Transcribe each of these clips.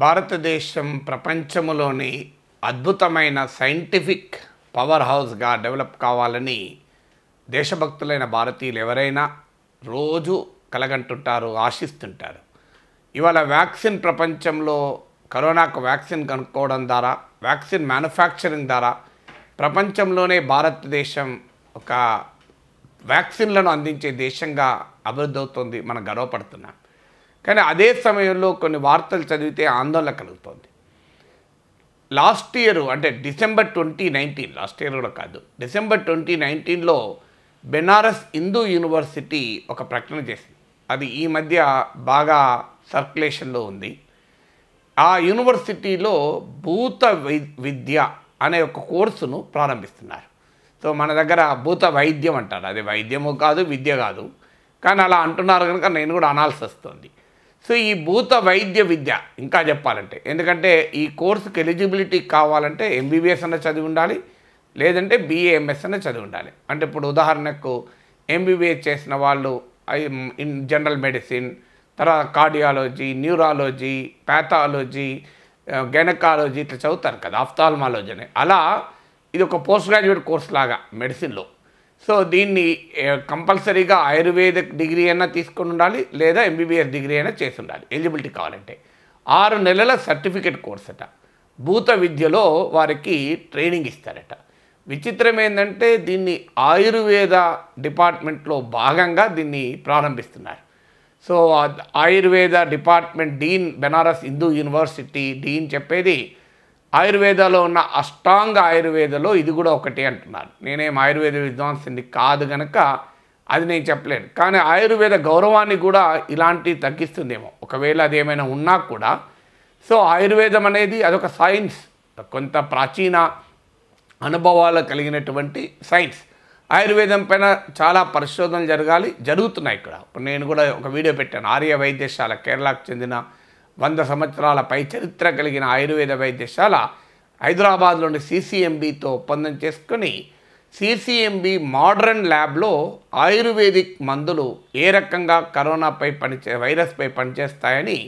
భారతదేశం ప్రపంచములోని అద్భుతమైన scientific power హౌస్గా develop కావాలని దేశభక్తులైన భారతీయులు ఎవరైనా రోజు కలగంటుంటారు, ఆశిస్తుంటారు. ఇవాళ వ్యాక్సిన్ ప్రపంచంలో కరోనాకు వ్యాక్సిన్ కనుక్కోవడం ద్వారా, వ్యాక్సిన్ మ్యానుఫ్యాక్చరింగ్ ద్వారా ప్రపంచంలోనే భారతదేశం ఒక వ్యాక్సిన్లను అందించే దేశంగా అభివృద్ధి అవుతుంది. మనం గర్వపడుతున్నాం. కానీ అదే సమయంలో కొన్ని వార్తలు చదివితే ఆందోళన కలుగుతుంది. లాస్ట్ ఇయర్ అంటే డిసెంబర్ 2019, లాస్ట్ ఇయర్ కూడా కాదు, డిసెంబర్ 2019లో బెనారస్ హిందూ యూనివర్సిటీ ఒక ప్రకటన చేసింది. అది ఈ మధ్య బాగా సర్క్యులేషన్లో ఉంది. ఆ యూనివర్సిటీలో భూత విద్య అనే ఒక కోర్సును ప్రారంభిస్తున్నారు. సో మన దగ్గర భూత వైద్యం అంటారు, అది వైద్యము కాదు, విద్య కాదు, కానీ అలా అంటున్నారు కనుక నేను కూడా అనాల్సి వస్తుంది. సో ఈ భూత వైద్య విద్య ఇంకా చెప్పాలంటే, ఎందుకంటే ఈ కోర్సుకి ఎలిజిబిలిటీ కావాలంటే MBBS అన్న చదివి ఉండాలి, లేదంటే BAMS అన్న చదివి ఉండాలి. అంటే ఇప్పుడు ఉదాహరణకు MBBS చేసిన వాళ్ళు ఇన్ జనరల్ మెడిసిన్, తర్వాత కార్డియాలజీ, న్యూరాలజీ, ప్యాథాలజీ, గైనకాలజీ ఇట్లా చదువుతారు కదా, ఆఫ్థాల్మాలజీ అని. అలా ఇది ఒక పోస్ట్ గ్రాడ్యుయేట్ కోర్స్ లాగా మెడిసిన్లో. సో దీన్ని కంపల్సరీగా ఆయుర్వేదిక్ డిగ్రీ అయినా తీసుకొని ఉండాలి, లేదా MBBS డిగ్రీ అయినా చేసి ఉండాలి ఎలిజిబిలిటీ కావాలంటే. 6 నెలల సర్టిఫికేట్ కోర్స్ అట. భూత విద్యలో వారికి ట్రైనింగ్ ఇస్తారట. విచిత్రం ఏంటంటే దీన్ని ఆయుర్వేద డిపార్ట్మెంట్లో భాగంగా దీన్ని ప్రారంభిస్తున్నారు. So Ayurveda department dean, Banaras Hindu university dean చెప్పేది ఆయుర్వేదలో ఉన్న అష్టాంగ ఆయుర్వేదలో ఇది కూడా ఒకటి అంటున్నారు. నేనేం ఆయుర్వేద విద్వాంసుని కాదు గనక అది నేను చెప్పలేను, కానీ ఆయుర్వేద గౌరవాన్ని కూడా ఇలాంటివి తగ్గిస్తుందేమో ఒకవేళ అదేమైనా ఉన్నా కూడా. సో ఆయుర్వేదం అనేది అదొక సైన్స్, కొంత ప్రాచీన అనుభవాలు కలిగినటువంటి సైన్స్. ఆయుర్వేదం పైన చాలా పరిశోధనలు జరగాలి, జరుగుతున్నాయి. ఇక్కడ ఇప్పుడు నేను కూడా ఒక వీడియో పెట్టాను. ఆర్య వైద్యశాల, కేరళకు చెందిన 100 సంవత్సరాల పై చరిత్ర కలిగిన ఆయుర్వేద వైద్యశాల హైదరాబాద్లోని CCMBతో ఒప్పందం చేసుకుని CCMB మోడర్న్ ల్యాబ్లో ఆయుర్వేదిక్ మందులు ఏ రకంగా కరోనాపై వైరస్పై పనిచేస్తాయని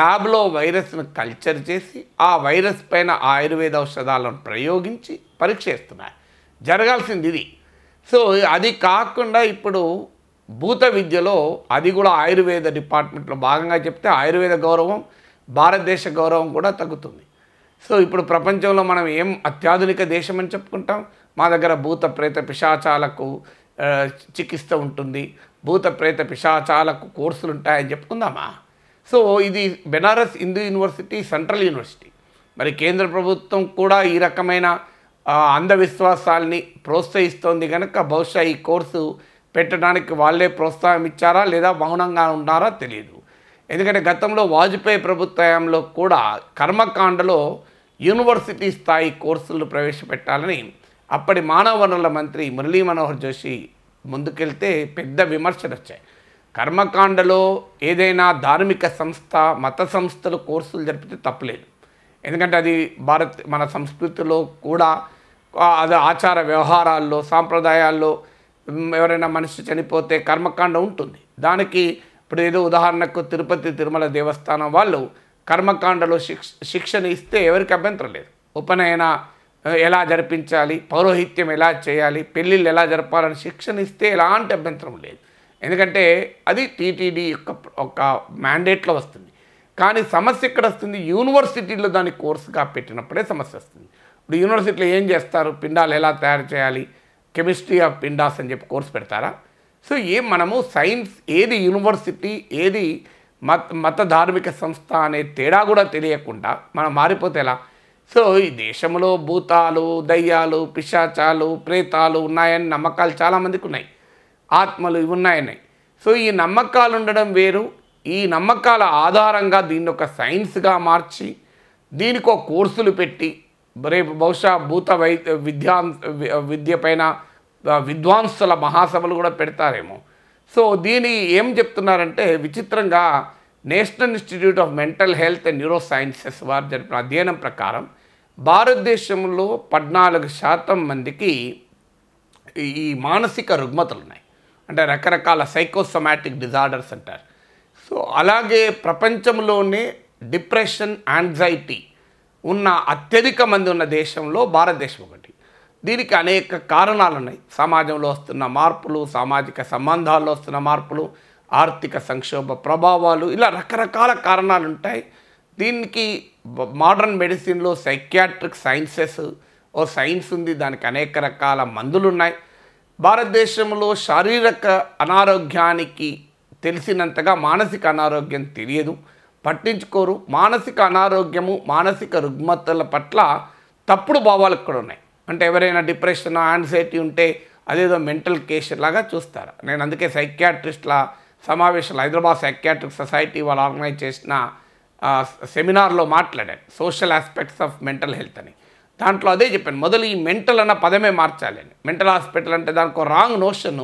ల్యాబ్లో వైరస్ను కల్చర్ చేసి ఆ వైరస్ పైన ఆయుర్వేద ఔషధాలను ప్రయోగించి పరీక్ష చేస్తున్నారు. జరగాల్సింది ఇది. సో అది కాకుండా ఇప్పుడు భూత విద్యలో అది కూడా ఆయుర్వేద డిపార్ట్మెంట్లో భాగంగా చెప్తే ఆయుర్వేద గౌరవం, భారతదేశ గౌరవం కూడా తగ్గుతుంది. సో ఇప్పుడు ప్రపంచంలో మనం ఏం అత్యాధునిక దేశం అని చెప్పుకుంటాం, మా దగ్గర భూత ప్రేత పిశాచాలకు చికిత్స ఉంటుంది, భూత ప్రేత పిశాచాలకు కోర్సులు ఉంటాయని చెప్పుకుందామా? సో ఇది Banaras Hindu university central university. మరి కేంద్ర ప్రభుత్వం కూడా ఈ రకమైన అంధవిశ్వాసాలని ప్రోత్సహిస్తోంది కనుక బహుశా ఈ కోర్సు పెట్టడానికి వాళ్ళే ప్రోత్సాహం ఇచ్చారా లేదా మౌనంగా ఉన్నారా తెలియదు. ఎందుకంటే గతంలో వాజ్పేయి ప్రభుత్వంలో కూడా కర్మకాండలో యూనివర్సిటీ స్థాయి కోర్సులు ప్రవేశపెట్టాలని అప్పటి మానవ వనరుల మంత్రి మురళీ మనోహర్ జోషి ముందుకెళ్తే పెద్ద విమర్శలు వచ్చాయి. కర్మకాండలో ఏదైనా ధార్మిక సంస్థ, మత సంస్థలు కోర్సులు జరిపితే తప్పలేదు, ఎందుకంటే అది మన సంస్కృతిలో కూడా అది ఆచార వ్యవహారాల్లో, సాంప్రదాయాల్లో ఎవరైనా మనిషి చనిపోతే కర్మకాండ ఉంటుంది. దానికి ఇప్పుడు ఏదో ఉదాహరణకు తిరుపతి తిరుమల దేవస్థానం వాళ్ళు కర్మకాండలో శిక్షణ ఇస్తే ఎవరికి అభ్యంతరం లేదు. ఉపనయన ఎలా జరిపించాలి, పౌరోహిత్యం ఎలా చేయాలి, పెళ్ళిళ్ళు ఎలా జరపాలని శిక్షణ ఇస్తే ఎలాంటి అభ్యంతరం లేదు, ఎందుకంటే అది టీటీడీ యొక్క ఒక మ్యాండేట్లో వస్తుంది. కానీ సమస్య ఇక్కడ వస్తుంది, యూనివర్సిటీలో దాన్ని కోర్సుగా పెట్టినప్పుడే సమస్య వస్తుంది. ఇప్పుడు యూనివర్సిటీలో ఏం చేస్తారు, పిండాలు ఎలా తయారు చేయాలి, కెమిస్ట్రీ ఆఫ్ పిండాస్ అని చెప్పి కోర్సు పెడతారా? సో ఏం మనము సైన్స్ ఏది యూనివర్సిటీ ఏది మత ధార్మిక సంస్థ అనే తేడా కూడా తెలియకుండా మనం మారిపోతే ఎలా? సో ఈ దేశంలో భూతాలు, దయ్యాలు, పిశాచాలు, ప్రేతాలు ఉన్నాయని నమ్మకాలు చాలామందికి ఉన్నాయి, ఆత్మలు ఇవి ఉన్నాయని. సో ఈ నమ్మకాలు ఉండడం వేరు. ఈ నమ్మకాల ఆధారంగా దీన్ని ఒక సైన్స్గా మార్చి దీనికో కోర్సులు పెట్టి రేపు బహుశా భూత విద్య పైన విద్వాంసుల మహాసభలు కూడా పెడతారేమో. సో దీని ఏం చెప్తున్నారంటే, విచిత్రంగా national institute of mental health and neuro sciences వారు జరిపిన అధ్యయనం ప్రకారం భారతదేశంలో 14% మందికి ఈ మానసిక రుగ్మతలు ఉన్నాయి, అంటే రకరకాల సైకోసొమాటిక్ డిజార్డర్స్ అంటారు. సో అలాగే ప్రపంచంలోనే డిప్రెషన్ యాంగ్జైటీ ఉన్న అత్యధిక మంది ఉన్న దేశంలో భారతదేశం ఒకటి. దీనికి అనేక కారణాలు ఉన్నాయి. సమాజంలో వస్తున్న మార్పులు, సామాజిక సంబంధాల్లో వస్తున్న మార్పులు, ఆర్థిక సంక్షోభ ప్రభావాలు, ఇలా రకరకాల కారణాలు ఉంటాయి. దీనికి మోడర్న్ మెడిసిన్లో సైకియాట్రిక్ సైన్సెస్ ఓ సైన్స్ ఉంది, దానికి అనేక రకాల మందులు ఉన్నాయి. భారతదేశంలో శారీరక అనారోగ్యానికి తెలిసినంతగా మానసిక అనారోగ్యం తెలియదు, పట్టించుకోరు. మానసిక అనారోగ్యము, మానసిక రుగ్మతల పట్ల తప్పుడు భావాలు కూడా ఉన్నాయి. అంటే ఎవరైనా డిప్రెషన్ యాంగ్జైటీ ఉంటే అదేదో మెంటల్ కేసు లాగా చూస్తారు. నేను అందుకే సైకియాట్రిస్ట్ల సమావేశాలు హైదరాబాద్ సైకియాట్రిక్ సొసైటీ వాళ్ళు ఆర్గనైజ్ చేసిన సెమినార్లో మాట్లాడాను, social aspects of mental health అని. దాంట్లో అదే చెప్పాను, మొదలు ఈ మెంటల్ అన్న పదమే మార్చాలని. మెంటల్ హాస్పిటల్ అంటే దానికి రాంగ్ నోషన్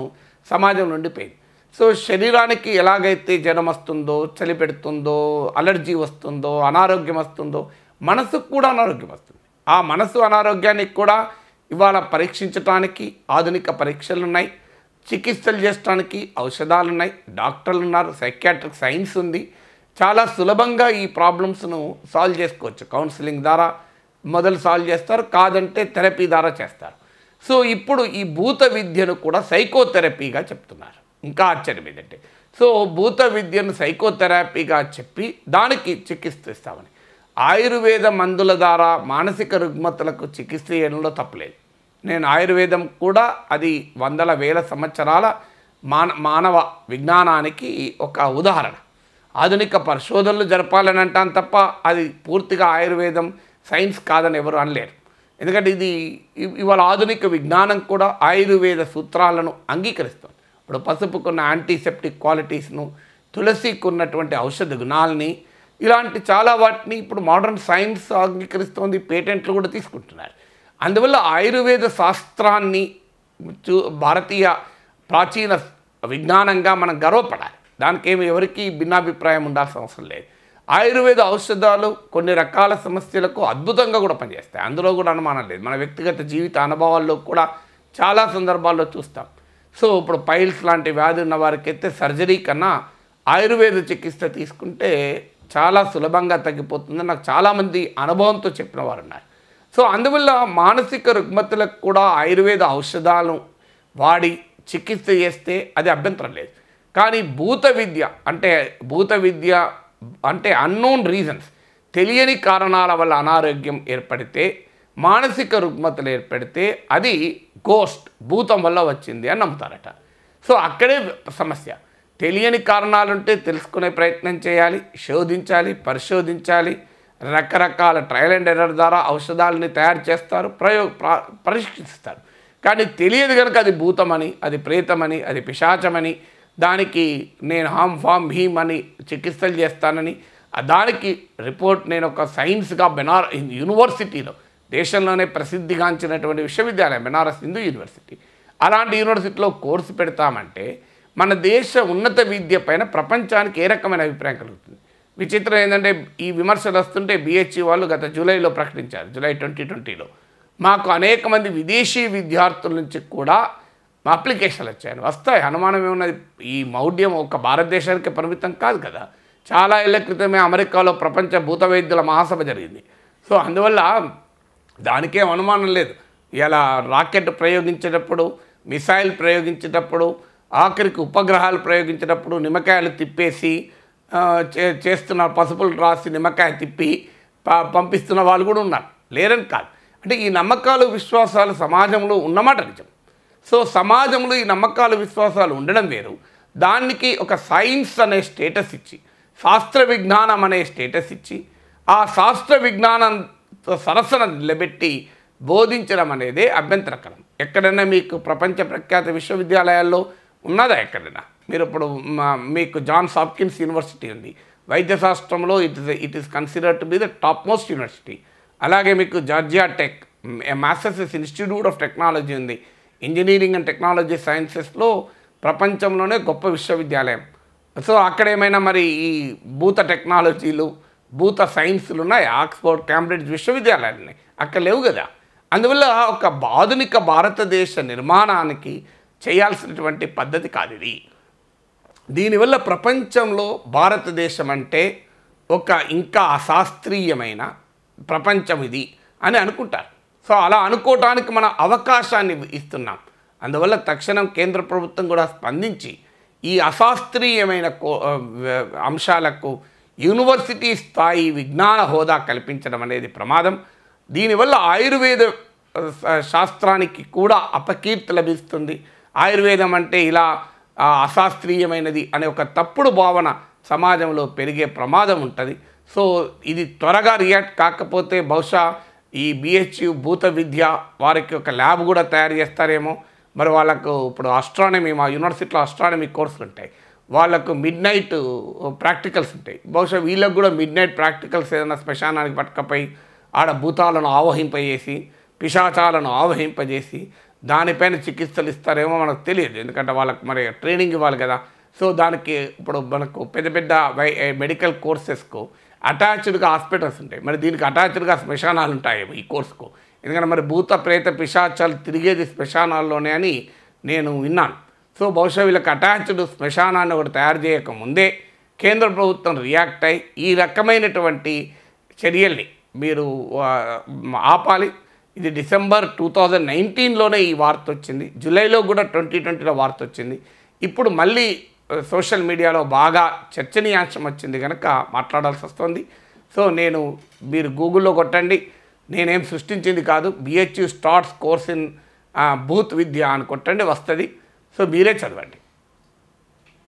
సమాజం నుండి పోయింది. సో శరీరానికి ఎలాగైతే జ్వరం వస్తుందో, చలి పెడుతుందో, అలర్జీ వస్తుందో, అనారోగ్యం వస్తుందో, మనసుకు కూడా అనారోగ్యం వస్తుంది. ఆ మనసు అనారోగ్యానికి కూడా ఇవాళ పరీక్షించడానికి ఆధునిక పరీక్షలు ఉన్నాయి, చికిత్సలు చేయడానికి ఔషధాలు ఉన్నాయి, డాక్టర్లు ఉన్నారు, సైకియాట్రిక్ సైన్స్ ఉంది. చాలా సులభంగా ఈ ప్రాబ్లమ్స్ను సాల్వ్ చేసుకోవచ్చు. కౌన్సిలింగ్ ద్వారా మొదలు సాల్వ్ చేస్తారు, కాదంటే థెరపీ ద్వారా చేస్తారు. సో ఇప్పుడు ఈ భూత విద్యను కూడా సైకోథెరపీగా చెప్తున్నారు. ఇంకా ఆశ్చర్యం ఏంటంటే, సో భూత విద్యను సైకోథెరపీగా చెప్పి దానికి చికిత్స ఇస్తామని. ఆయుర్వేద మందుల ద్వారా మానసిక రుగ్మతలకు చికిత్స చేయడంలో తప్పలేదు. నేను ఆయుర్వేదం కూడా అది వందల వేల సంవత్సరాల మానవ విజ్ఞానానికి ఒక ఉదాహరణ. ఆధునిక పరిశోధనలు జరపాలని అంటాను తప్ప అది పూర్తిగా ఆయుర్వేదం సైన్స్ కాదని ఎవరు అనలేరు. ఎందుకంటే ఇది ఇవాళ ఆధునిక విజ్ఞానం కూడా ఆయుర్వేద సూత్రాలను అంగీకరిస్తుంది. ఇప్పుడు పసుపుకున్న యాంటీసెప్టిక్ క్వాలిటీస్ను, తులసికి ఉన్నటువంటి ఔషధ గుణాలని, ఇలాంటి చాలా వాటిని ఇప్పుడు మోడర్న్ సైన్స్ అంగీకరిస్తోంది, పేటెంట్లు కూడా తీసుకుంటున్నారు. అందువల్ల ఆయుర్వేద శాస్త్రాన్ని భారతీయ ప్రాచీన విజ్ఞానంగా మనం గర్వపడాలి. దానికేమి ఎవరికీ భిన్నాభిప్రాయం ఉండాల్సిన అవసరం లేదు. ఆయుర్వేద ఔషధాలు కొన్ని రకాల సమస్యలకు అద్భుతంగా కూడా పనిచేస్తాయి, అందులో కూడా అనుమానం లేదు. మన వ్యక్తిగత జీవిత అనుభవాల్లో కూడా చాలా సందర్భాల్లో చూస్తాం. సో ఇప్పుడు పైల్స్ లాంటి వ్యాధి ఉన్న వారికైతే సర్జరీ కన్నా ఆయుర్వేద చికిత్స తీసుకుంటే చాలా సులభంగా తగ్గిపోతుందని నాకు చాలామంది అనుభవంతో చెప్పిన వారు ఉన్నారు. సో అందువల్ల మానసిక రుగ్మతలకు కూడా ఆయుర్వేద ఔషధాలను వాడి చికిత్స చేస్తే అది అభ్యంతరం లేదు. కానీ భూత విద్య అంటే అన్నోన్ రీజన్స్, తెలియని కారణాల వల్ల అనారోగ్యం ఏర్పడితే, మానసిక రుగ్మతలు ఏర్పడితే అది గోస్ట్, భూతం వల్ల వచ్చింది అని నమ్ముతారట. సో అక్కడే సమస్య. తెలియని కారణాలుంటే తెలుసుకునే ప్రయత్నం చేయాలి, శోధించాలి, పరిశోధించాలి. రకరకాల ట్రయల్ అండ్ ఎర్రర్ ద్వారా ఔషధాలని తయారు చేస్తారు, పరీక్షిస్తారు. కానీ తెలియదు కనుక అది భూతమని, అది ప్రేతమని, అది పిశాచమని, దానికి నేను హామ్ ఫామ్ హీమ్ అని చికిత్సలు చేస్తానని, దానికి రిపోర్ట్ నేను ఒక సైన్స్గా బెనారస్ యూనివర్సిటీలో, దేశంలోనే ప్రసిద్ధిగాంచినటువంటి విశ్వవిద్యాలయం బెనారస్ హిందూ యూనివర్సిటీ, అలాంటి యూనివర్సిటీలో కోర్సు పెడతామంటే మన దేశ ఉన్నత విద్య పైన ప్రపంచానికి ఏ రకమైన అభిప్రాయం కలుగుతుంది? విచిత్రం ఏంటంటే, ఈ విమర్శలు వస్తుంటే BHU వాళ్ళు గత జూలైలో ప్రకటించారు, జూలై 2020లో మాకు అనేక మంది విదేశీ విద్యార్థుల నుంచి కూడా అప్లికేషన్లు వచ్చాయని. వస్తాయి, అనుమానం ఏమున్నది? ఈ మౌఢ్యం ఒక భారతదేశానికి పరిమితం కాదు కదా. చాలా ఏళ్ల క్రితమే అమెరికాలో ప్రపంచ భూత వైద్యుల మహాసభ జరిగింది. సో అందువల్ల దానికేం అనుమానం లేదు. ఇలా రాకెట్ ప్రయోగించేటప్పుడు, మిసైల్ ప్రయోగించేటప్పుడు, ఆఖరికి ఉపగ్రహాలు ప్రయోగించేటప్పుడు నిమ్మకాయలు తిప్పేసి చేస్తున్న, పసుపులు రాసి నిమ్మకాయ తిప్పి పంపిస్తున్న వాళ్ళు కూడా ఉన్నారు, లేరని కాదు. అంటే ఈ నమ్మకాలు విశ్వాసాలు సమాజంలో ఉన్నమాట నిజం. సో సమాజంలో ఈ నమ్మకాలు విశ్వాసాలు ఉండడం వేరు. దానికి ఒక సైన్స్ అనే స్టేటస్ ఇచ్చి, శాస్త్ర విజ్ఞానం అనే స్టేటస్ ఇచ్చి, ఆ శాస్త్ర విజ్ఞానం సరసన నిలబెట్టి బోధించడం అనేదే అభ్యంతరకరం. ఎక్కడైనా మీకు ప్రపంచ ప్రఖ్యాత విశ్వవిద్యాలయాల్లో ఉన్నదా? ఎక్కడైనా మీరు ఇప్పుడు మీకు జాన్స్ హాప్కిన్స్ యూనివర్సిటీ ఉంది, వైద్య శాస్త్రంలో it is considered to be the top most university. అలాగే మీకు Georgia tech, Massachusetts institute of technology ఉంది. ఇంజనీరింగ్ అండ్ టెక్నాలజీ సైన్సెస్లో ప్రపంచంలోనే గొప్ప విశ్వవిద్యాలయం. సో అక్కడ ఏమైనా మరి ఈ భూత టెక్నాలజీలు, భూత సైన్సులు ఉన్నాయి? ఆక్స్ఫోర్డ్, కేంబ్రిడ్జ్ విశ్వవిద్యాలయాలు ఉన్నాయి, అక్కడ లేవు కదా. అందువల్ల ఒక ఆధునిక భారతదేశ నిర్మాణానికి చేయాల్సినటువంటి పద్ధతి కాదు ఇది. దీనివల్ల ప్రపంచంలో భారతదేశం అంటే ఒక ఇంకా అశాస్త్రీయమైన ప్రపంచం ఇది అని అనుకుంటారు. సో అలా అనుకోవడానికి మన అవకాశాన్ని ఇస్తున్నాం. అందువల్ల తక్షణం కేంద్ర ప్రభుత్వం కూడా స్పందించి ఈ అశాస్త్రీయమైన అంశాలకు యూనివర్సిటీ స్థాయి విజ్ఞాన హోదా కల్పించడం అనేది ప్రమాదం. దీనివల్ల ఆయుర్వేద శాస్త్రానికి కూడా అపకీర్తి లభిస్తుంది. ఆయుర్వేదం అంటే ఇలా అశాస్త్రీయమైనది అనే ఒక తప్పుడు భావన సమాజంలో పెరిగే ప్రమాదం ఉంటుంది. సో ఇది త్వరగా రియాక్ట్ కాకపోతే బహుశా ఈ BHU భూత విద్య వారికి ఒక ల్యాబ్ కూడా తయారు చేస్తారేమో. మరి వాళ్ళకు ఇప్పుడు ఆస్ట్రానమీ మా యూనివర్సిటీలో ఆస్ట్రానమీ కోర్సులు ఉంటాయి, వాళ్ళకు మిడ్నైట్ ప్రాక్టికల్స్ ఉంటాయి. బహుశా వీళ్ళకు కూడా మిడ్నైట్ ప్రాక్టికల్స్ ఏదైనా శ్మశానానికి పట్టుకపోయి ఆడ భూతాలను ఆవహింపజేసి పిశాచాలను ఆవహింపజేసి దానిపైన చికిత్సలు ఇస్తారేమో, మనకు తెలియదు. ఎందుకంటే వాళ్ళకు మరి ట్రైనింగ్ ఇవ్వాలి కదా. సో దానికి ఇప్పుడు మనకు పెద్ద పెద్ద మెడికల్ కోర్సెస్కు అటాచ్డ్గా హాస్పిటల్స్ ఉంటాయి, మరి దీనికి అటాచ్డ్గా శ్మశానాలు ఉంటాయి ఈ కోర్సుకు. ఎందుకంటే మరి భూత ప్రేత పిశాచాలు తిరిగేది శ్మశానాల్లోనే అని నేను విన్నాను. సో బహుశా వీళ్ళకి అటాచ్డ్ శ్మశానాన్ని ఒకటి తయారు చేయకముందే కేంద్ర ప్రభుత్వం రియాక్ట్ అయ్యి ఈ రకమైనటువంటి చర్యల్ని మీరు ఆపాలి. ఇది December 2019లోనే ఈ వార్త వచ్చింది, జూలైలో కూడా 2020లో వార్త వచ్చింది. ఇప్పుడు మళ్ళీ సోషల్ మీడియాలో బాగా చర్చనీయాంశం వచ్చింది కనుక మాట్లాడాల్సి వస్తుంది. సో నేను మీరు గూగుల్లో కొట్టండి, నేనేం సృష్టించింది కాదు, BHU starts course in bhoot vidya అని కొట్టండి వస్తుంది. సో మీరే చదవండి.